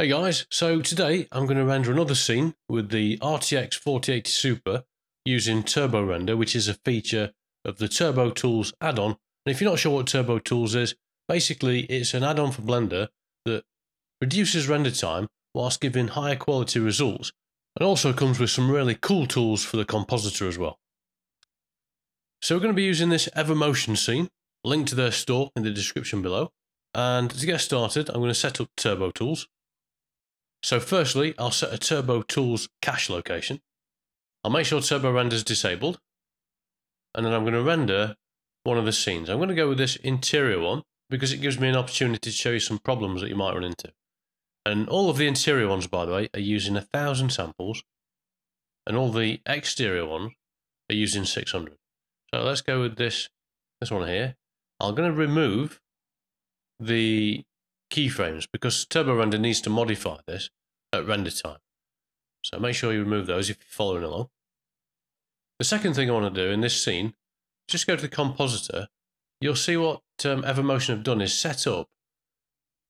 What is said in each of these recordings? Hey guys, so today I'm going to render another scene with the RTX 4080 Super using Turbo Render, which is a feature of the Turbo Tools add-on. And if you're not sure what Turbo Tools is, basically it's an add-on for Blender that reduces render time whilst giving higher quality results, and also comes with some really cool tools for the compositor as well. So we're going to be using this Evermotion scene, link to their store in the description below. And to get started, I'm going to set up Turbo Tools. So firstly, I'll set a Turbo Tools cache location. I'll make sure Turbo Render is disabled. And then I'm going to render one of the scenes. I'm going to go with this interior one because it gives me an opportunity to show you some problems that you might run into. And all of the interior ones, by the way, are using 1,000 samples. And all the exterior ones are using 600. So let's go with this one here. I'm going to remove the keyframes because Turbo Render needs to modify this at render time. So make sure you remove those if you're following along. The second thing I want to do in this scene, just go to the compositor. You'll see what Evermotion have done is set up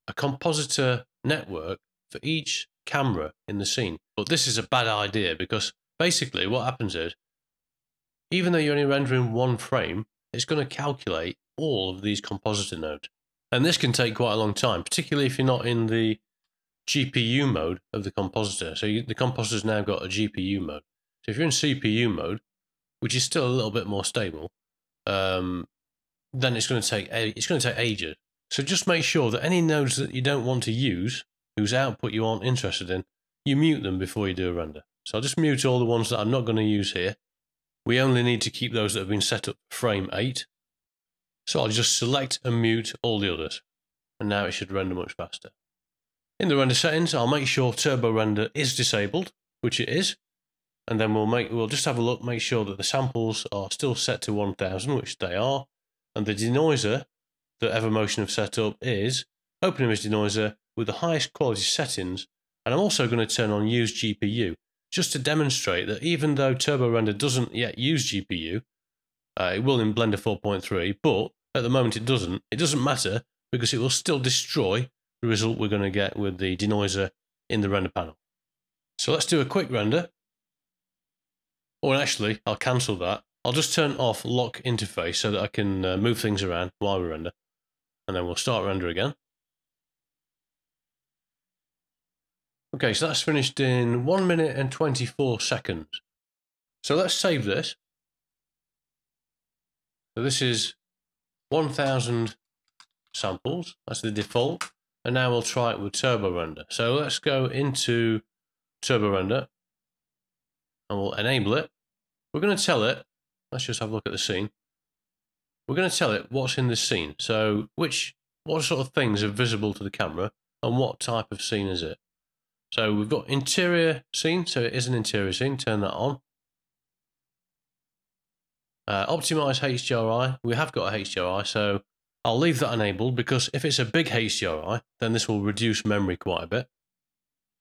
a compositor network for each camera in the scene. But this is a bad idea because basically what happens is, even though you're only rendering one frame, it's going to calculate all of these compositor nodes. And this can take quite a long time, particularly if you're not in the GPU mode of the compositor. So the compositor's now got a GPU mode. So if you're in CPU mode, which is still a little bit more stable, then it's going to take ages. So just make sure that any nodes that you don't want to use, whose output you aren't interested in, you mute them before you do a render. So I'll just mute all the ones that I'm not going to use here. We only need to keep those that have been set up frame 8. So I'll just select and mute all the others. And now it should render much faster. In the render settings, I'll make sure Turbo Render is disabled, which it is. And then we'll just have a look, make sure that the samples are still set to 1000, which they are. And the denoiser that Evermotion have set up is Open Image Denoiser with the highest quality settings. And I'm also going to turn on Use GPU, just to demonstrate that even though Turbo Render doesn't yet use GPU, it will in Blender 4.3, but at the moment it doesn't matter because it will still destroy the result we're going to get with the denoiser in the render panel. So let's do a quick render. Or actually, I'll cancel that. I'll just turn off lock interface so that I can move things around while we render. And then we'll start render again. Okay, so that's finished in 1 minute and 24 seconds. So let's save this. So this is 1000 samples, that's the default, and now we'll try it with Turbo Render. So let's go into Turbo Render and we'll enable it. We're going to tell it, let's just have a look at the scene. We're going to tell it what's in the scene, so what sort of things are visible to the camera and what type of scene is it. So we've got interior scene, so it is an interior scene, turn that on. Optimize HDRI, we have got a HDRI, so I'll leave that enabled because if it's a big HDRI, then this will reduce memory quite a bit.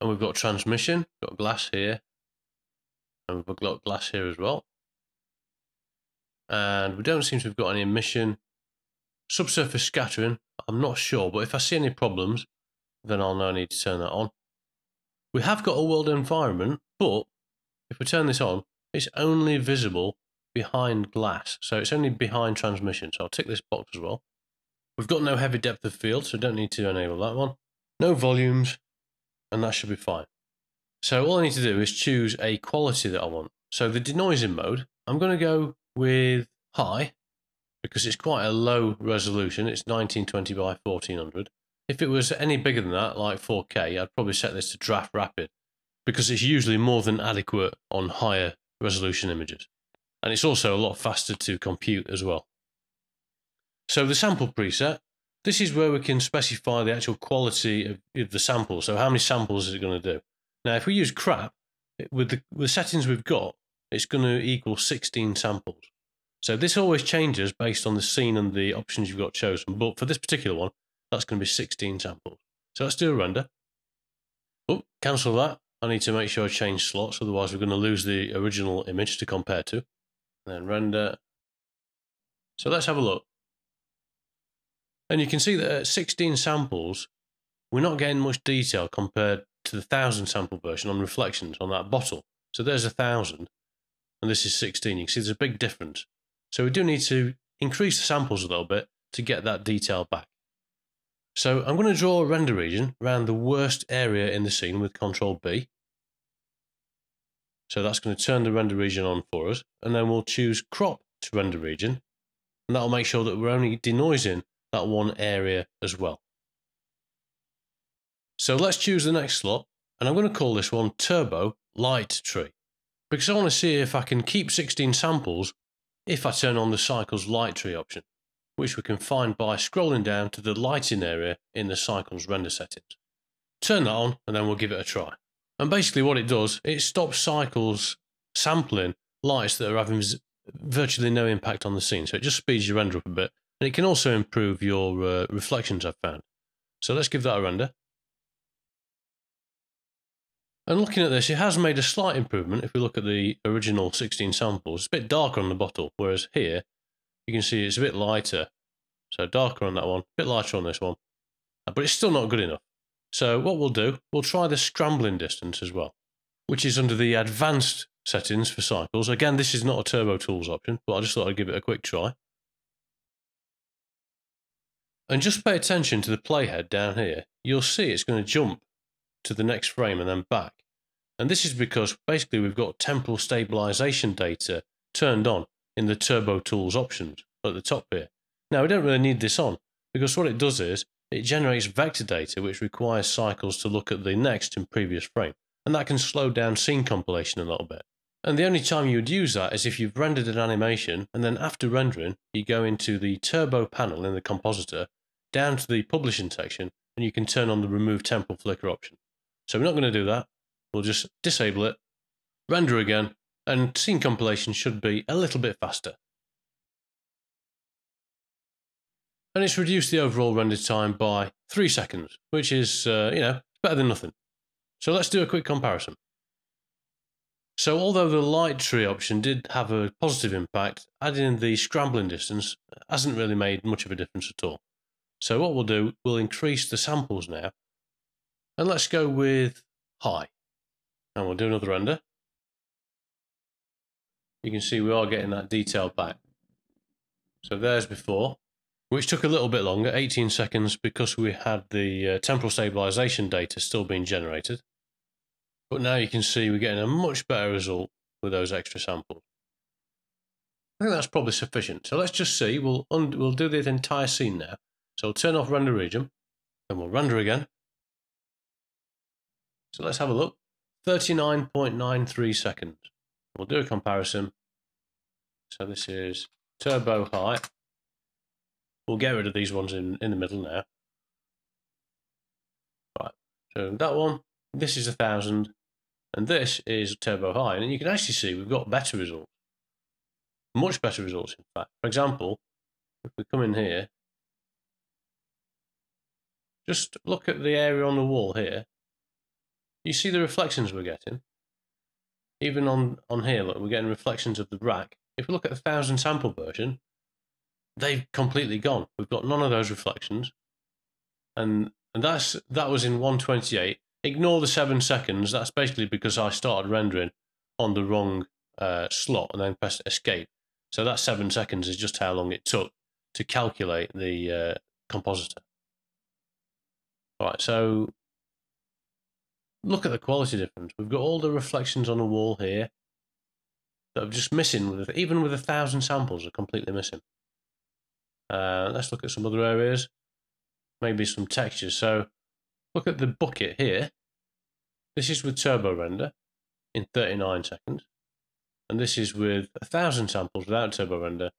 And we've got transmission, got glass here, and we've got glass here as well. And we don't seem to have got any emission. Subsurface scattering, I'm not sure, but if I see any problems, then I'll know I need to turn that on. We have got a world environment, but if we turn this on, it's only visible behind glass, so it's only behind transmission, so I'll tick this box as well. We've got no heavy depth of field, so don't need to enable that one. No volumes, and that should be fine. So all I need to do is choose a quality that I want. So the denoising mode, I'm going to go with high, because it's quite a low resolution, it's 1920 by 1400. If it was any bigger than that, like 4K, I'd probably set this to draft rapid, because it's usually more than adequate on higher resolution images. And it's also a lot faster to compute as well. So the sample preset, this is where we can specify the actual quality of the sample. So how many samples is it going to do? Now, if we use crap, with the settings we've got, it's going to equal 16 samples. So this always changes based on the scene and the options you've got chosen. But for this particular one, that's going to be 16 samples. So let's do a render. Oh, cancel that. I need to make sure I change slots, otherwise we're going to lose the original image to compare to. Then render. So let's have a look. And you can see that at 16 samples, we're not getting much detail compared to the 1000 sample version on reflections on that bottle. So there's 1000 and this is 16. You can see there's a big difference. So we do need to increase the samples a little bit to get that detail back. So I'm going to draw a render region around the worst area in the scene with Control B. So that's going to turn the render region on for us, and then we'll choose crop to render region, and that'll make sure that we're only denoising that one area as well. So let's choose the next slot, and I'm going to call this one Turbo Light Tree, because I want to see if I can keep 16 samples if I turn on the Cycles Light Tree option, which we can find by scrolling down to the lighting area in the Cycles render settings. Turn that on and then we'll give it a try. And basically what it does, it stops Cycles sampling lights that are having virtually no impact on the scene. So it just speeds your render up a bit, and it can also improve your reflections, I've found. So let's give that a render. And looking at this, it has made a slight improvement. If we look at the original 16 samples, it's a bit darker on the bottle, whereas here you can see it's a bit lighter. So darker on that one, a bit lighter on this one, but it's still not good enough. So what we'll do, we'll try the scrambling distance as well, which is under the advanced settings for Cycles. Again, this is not a Turbo Tools option, but I just thought I'd give it a quick try. And just pay attention to the playhead down here. You'll see it's going to jump to the next frame and then back. And this is because basically we've got temporal stabilization data turned on in the Turbo Tools options at the top here. Now we don't really need this on, because what it does is it generates vector data which requires Cycles to look at the next and previous frame, and that can slow down scene compilation a little bit. And the only time you would use that is if you've rendered an animation, and then after rendering you go into the Turbo panel in the compositor, down to the publishing section, and you can turn on the remove temporal flicker option. So we're not going to do that. We'll just disable it, render again, and scene compilation should be a little bit faster. And it's reduced the overall render time by 3 seconds, which is, better than nothing. So let's do a quick comparison. So although the light tree option did have a positive impact, adding in the scrambling distance hasn't really made much of a difference at all. So what we'll do, we'll increase the samples now. And let's go with high, and we'll do another render. You can see we are getting that detail back. So there's before, which took a little bit longer, 18 seconds, because we had the temporal stabilization data still being generated. But now you can see we're getting a much better result with those extra samples. I think that's probably sufficient. So let's just see, we'll do the entire scene now. So we'll turn off render region, and we'll render again. So let's have a look, 39.93 seconds. We'll do a comparison. So this is Turbo High. We'll get rid of these ones in the middle now. Right, so that one, this is 1000, and this is Turbo High. And you can actually see we've got better results, much better results in fact. For example, if we come in here, just look at the area on the wall here. You see the reflections we're getting. Even on here, look, we're getting reflections of the rack. If we look at the 1000 sample version, they've completely gone. We've got none of those reflections. And that was in 128. Ignore the 7 seconds. That's basically because I started rendering on the wrong slot and then pressed escape. So that 7 seconds is just how long it took to calculate the compositor. All right, so look at the quality difference. We've got all the reflections on the wall here that are just missing, even with 1000 samples, are completely missing. Let's look at some other areas, maybe some textures. So look at the bucket here. This is with Turbo Render in 39 seconds. And this is with 1000 samples without Turbo Render.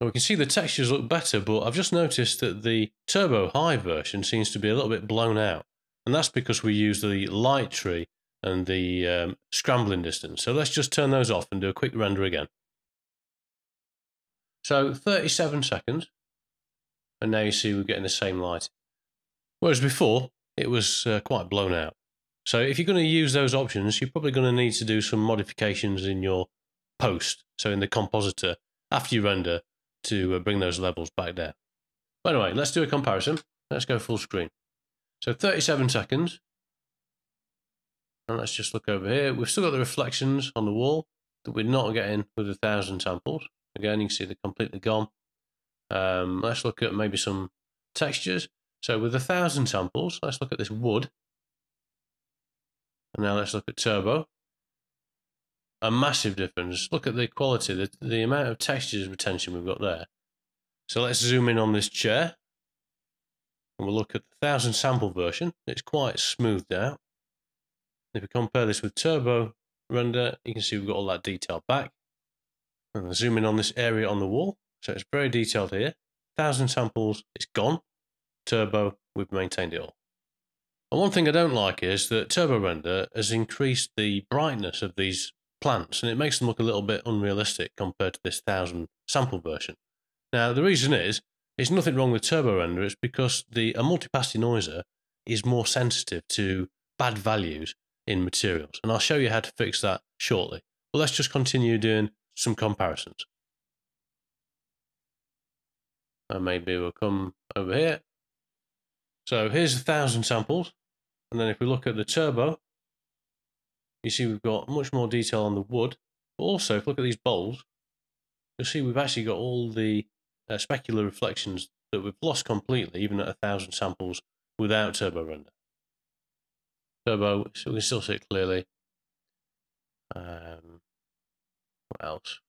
And we can see the textures look better, but I've just noticed that the Turbo High version seems to be a little bit blown out. And that's because we use the light tree and the scrambling distance. So let's just turn those off and do a quick render again. So 37 seconds. And now you see we're getting the same light. Whereas before, it was quite blown out. So if you're going to use those options, you're probably going to need to do some modifications in your post, so in the compositor, after you render, to bring those levels back down. But anyway, let's do a comparison. Let's go full screen. So 37 seconds. And let's just look over here. We've still got the reflections on the wall that we're not getting with 1,000 samples. Again, you can see they're completely gone. Let's look at maybe some textures. So with 1,000 samples, let's look at this wood. And now let's look at Turbo. A massive difference. Look at the quality, the amount of textures retention we've got there. So let's zoom in on this chair. And we'll look at the 1,000 sample version. It's quite smoothed out. If we compare this with Turbo Render, you can see we've got all that detail back. And I'll zoom in on this area on the wall. So it's very detailed here. 1,000 samples, it's gone. Turbo, we've maintained it all. And one thing I don't like is that Turbo Render has increased the brightness of these plants, and it makes them look a little bit unrealistic compared to this 1,000 sample version. Now, the reason is, it's nothing wrong with Turbo Render, it's because a multipass denoiser is more sensitive to bad values in materials, and I'll show you how to fix that shortly. But let's just continue doing some comparisons. And maybe we'll come over here. So here's 1,000 samples, and then if we look at the Turbo, you see we've got much more detail on the wood, but also if you look at these bowls, you'll see we've actually got all the specular reflections that we've lost completely, even at 1,000 samples without Turbo Render. Turbo, so we can still see it clearly. What else?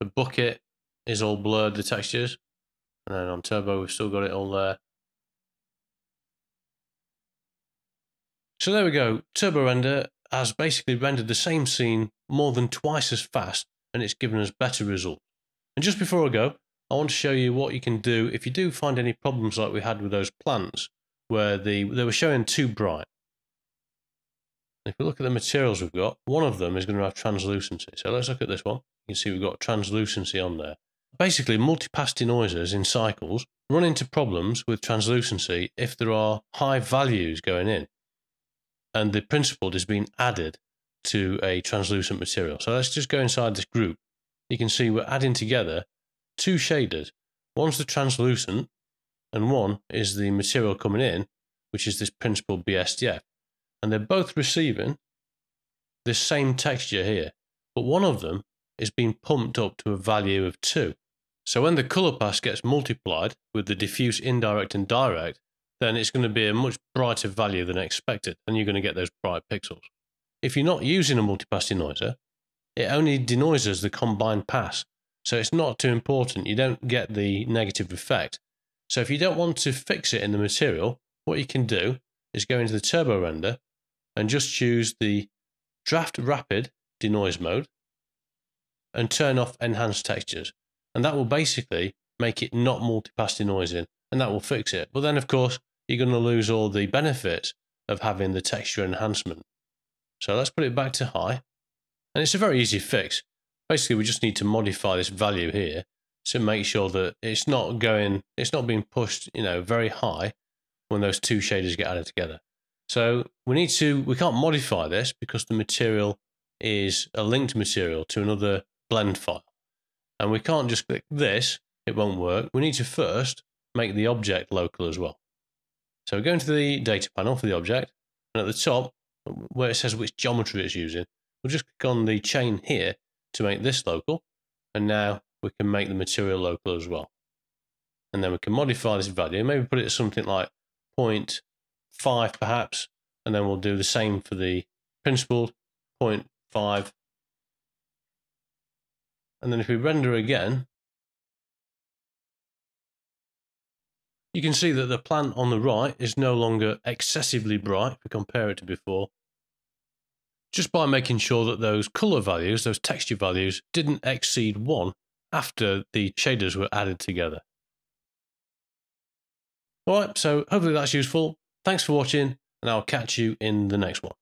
The bucket is all blurred, the textures. And then on Turbo, we've still got it all there. So there we go. Turbo Render has basically rendered the same scene more than twice as fast, and it's given us better results. And just before I go, I want to show you what you can do if you do find any problems like we had with those plants, where they were showing too bright. If we look at the materials we've got, one of them is going to have translucency. So let's look at this one. You can see we've got translucency on there. Basically, multipass denoisers in Cycles run into problems with translucency if there are high values going in, and the principle is being added to a translucent material. So let's just go inside this group. You can see we're adding together two shaders. One's the translucent, and one is the material coming in, which is this principal BSDF. And they're both receiving this same texture here, but one of them is being pumped up to a value of 2. So when the color pass gets multiplied with the diffuse, indirect, and direct, then it's going to be a much brighter value than expected, and you're going to get those bright pixels. If you're not using a multipass denoiser, it only denoises the combined pass, so it's not too important. You don't get the negative effect. So if you don't want to fix it in the material, what you can do is go into the Turbo Render and just choose the Draft Rapid Denoise mode and turn off Enhanced Textures. And that will basically make it not multipass denoising, and that will fix it. But then, of course, you're going to lose all the benefits of having the texture enhancement. So let's put it back to high. And it's a very easy fix. Basically, we just need to modify this value here to make sure that it's not being pushed, very high when those two shaders get added together. So we can't modify this because the material is a linked material to another blend file. And we can't just click this, it won't work. We need to first make the object local as well. So go into the data panel for the object, and at the top, where it says which geometry it's using, we'll just click on the chain here to make this local, and now we can make the material local as well. And then we can modify this value, maybe put it at something like 0.5 perhaps, and then we'll do the same for the principal, 0.5. And then if we render again, you can see that the plant on the right is no longer excessively bright if we compare it to before, just by making sure that those color values, those texture values, didn't exceed 1 after the shaders were added together. Alright, so hopefully that's useful. Thanks for watching, and I'll catch you in the next one.